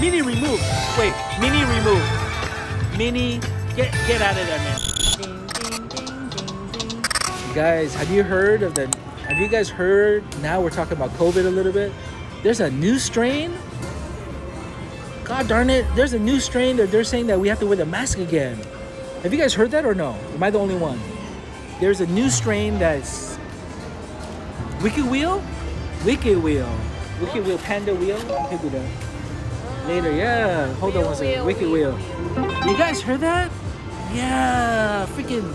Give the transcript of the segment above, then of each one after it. Mini remove. Wait, mini remove. Mini, get out of there, man. Guys, have you guys heard, now we're talking about COVID a little bit. There's a new strain. God darn it, there's a new strain that they're saying that we have to wear the mask again. Have you guys heard that or no? Am I the only one? There's a new strain that's Wicked Wheel, Panda Wheel. Later, yeah, hold on one second. Wicked Wheel. You guys heard that? Yeah, freaking.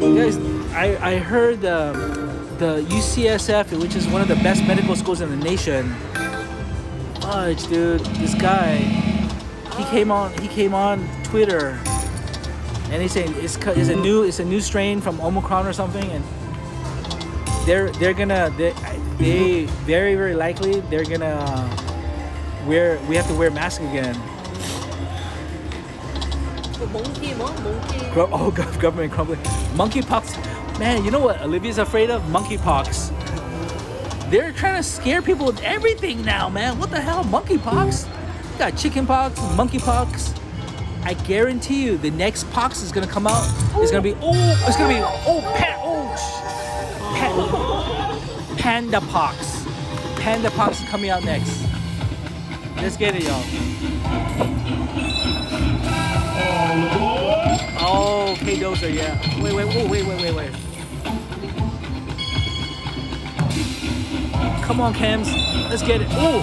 You guys, I heard the UCSF, which is one of the best medical schools in the nation. Fudge, dude, this guy, he came on Twitter, and he's saying it's a new strain from Omicron or something, and they very likely they're gonna we have to wear masks again. Oh, government crumbling. Monkeypox. Man, you know what Olivia's afraid of? Monkeypox. They're trying to scare people with everything now, man. What the hell? Monkeypox? You got chickenpox, monkeypox. I guarantee you the next pox is going to come out. It's going to be panda pox. Panda pox is coming out next. Let's get it, y'all. Oh, okay, those are, yeah. Wait. Come on, Cams. Let's get it. Oh!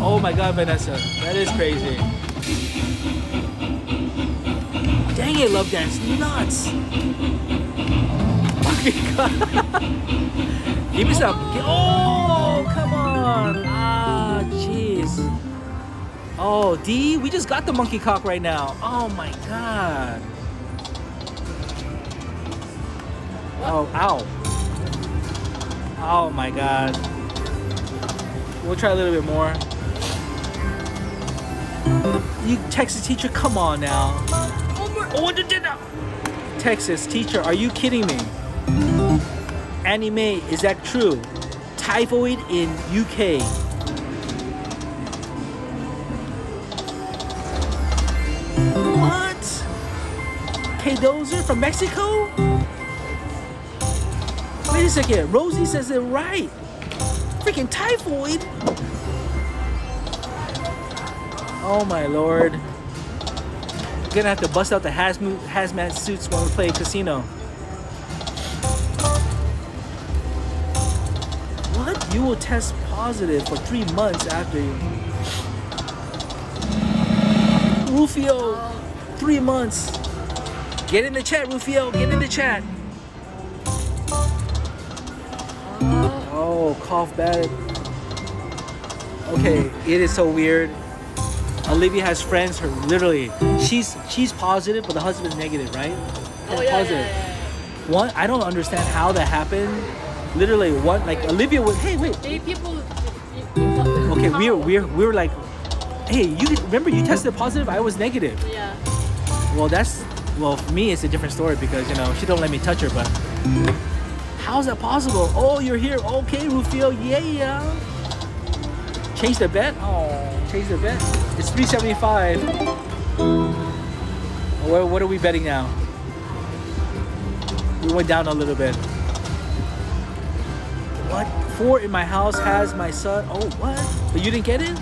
Oh my God, Vanessa. That is crazy. Dang it, Love Dance. Nuts. Oh my God. Give me some. Oh, come on. Ah, jeez. Oh, D, we just got the monkey cock right now. Oh my God. Oh, ow. Oh my God. We'll try a little bit more. You Texas teacher, come on now. Texas teacher, are you kidding me? Anime, is that true? Typhoid in UK. Dozer from Mexico? Wait a second, Rosie says it right. Freaking typhoid. Oh my Lord. We're gonna have to bust out the hazmat suits when we play casino. What? You will test positive for 3 months after you. Rufio, 3 months. Get in the chat, Rufio. Get in the chat. Oh, cough bad. Okay, it is so weird. Olivia has friends. Her literally, she's positive, but the husband's negative, right? Oh, yeah, positive. Yeah. One, I don't understand how that happened. Literally, one like Olivia was. Hey, wait. Okay, we were like, hey, you remember you tested positive? I was negative. Yeah. Well, that's. Well, for me, it's a different story because, you know, she don't let me touch her, but... How's that possible? Oh, you're here. Okay, Rufio. Yeah. Change the bet? Oh, change the bet. It's $3.75. What are we betting now? We went down a little bit. What? 4 in my house has my son. Oh, what? But you didn't get it?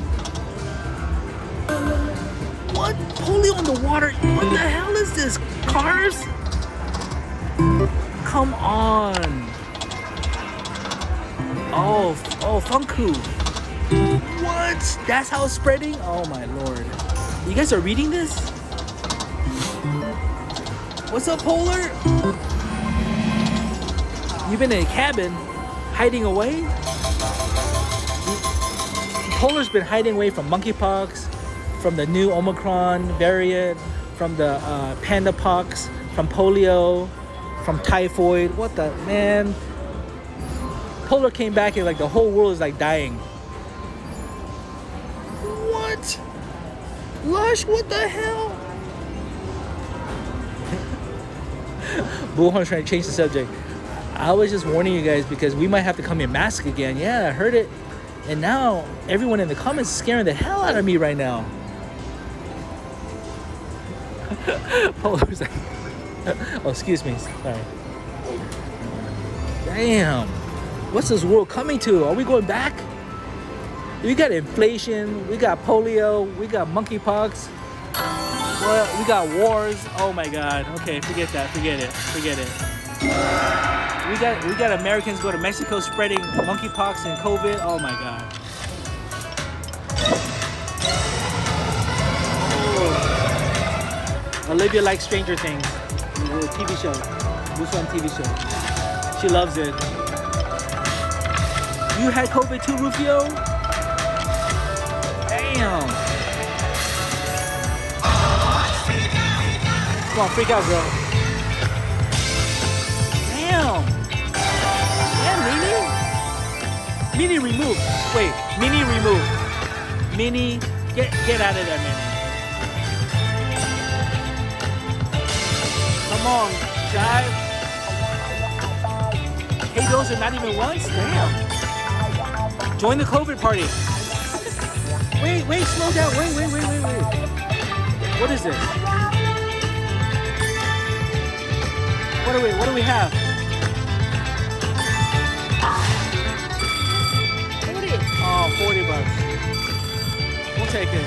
What? Polio on the water? What the hell is this? Cars? Come on. Oh, Funku. What? That's how it's spreading? Oh my Lord. You guys are reading this? What's up, Polar? You've been in a cabin? Hiding away? Polar's been hiding away from monkeypox, from the new Omicron variant, from the panda pox, from polio, from typhoid. What the man? Polar came back and like the whole world is like dying. What? Lush, what the hell? Bullhorn's trying to change the subject. I was just warning you guys because we might have to come in mask again. Yeah, I heard it. And now everyone in the comments is scaring the hell out of me right now. Oh, excuse me. Sorry. Damn. What's this world coming to? Are we going back? We got inflation. We got polio. We got monkeypox. Well, we got wars. Oh my God. Okay, forget that. Forget it. Forget it. We got Americans go to Mexico spreading monkeypox and COVID. Oh my God. Oh. Olivia likes Stranger Things, the TV show. This one TV show. She loves it. You had COVID too, Rufio? Damn. Come on, freak out, girl. Damn. Yeah, Mini? Mini remove. Wait, Mini remove. Mini, get out of there, Mini. Come on, jive. Hey, those are not even ones? Damn. Join the COVID party. Wait, slow down. Wait. What is this? What do we have? Oh, $40. We'll take it.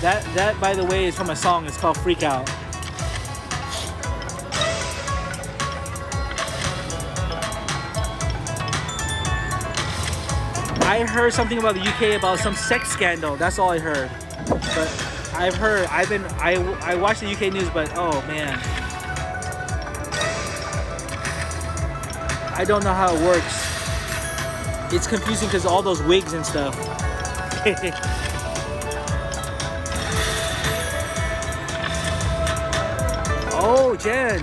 That, by the way, is from a song. It's called Freak Out. I heard something about the UK about some sex scandal. That's all I heard. But I've heard, I watched the UK news, but oh man. I don't know how it works. It's confusing because all those wigs and stuff. Oh, Jen.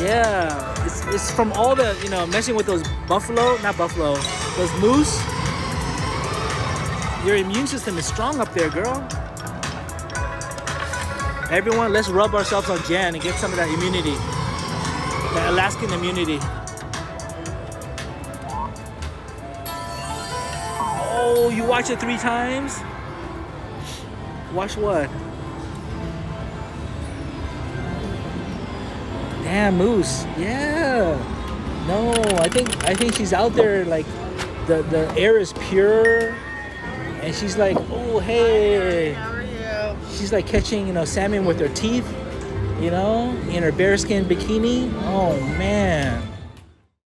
Yeah, it's from all the, you know, messing with those those moose. Your immune system is strong up there, girl. Everyone, let's rub ourselves on Jan and get some of that immunity, that Alaskan immunity. Oh, you watched it 3 times? Watch what? Damn, Moose. Yeah. No, I think she's out there like the air is pure, and she's like, oh hey. She's like catching, you know, salmon with her teeth, you know, in her bearskin bikini. Oh man.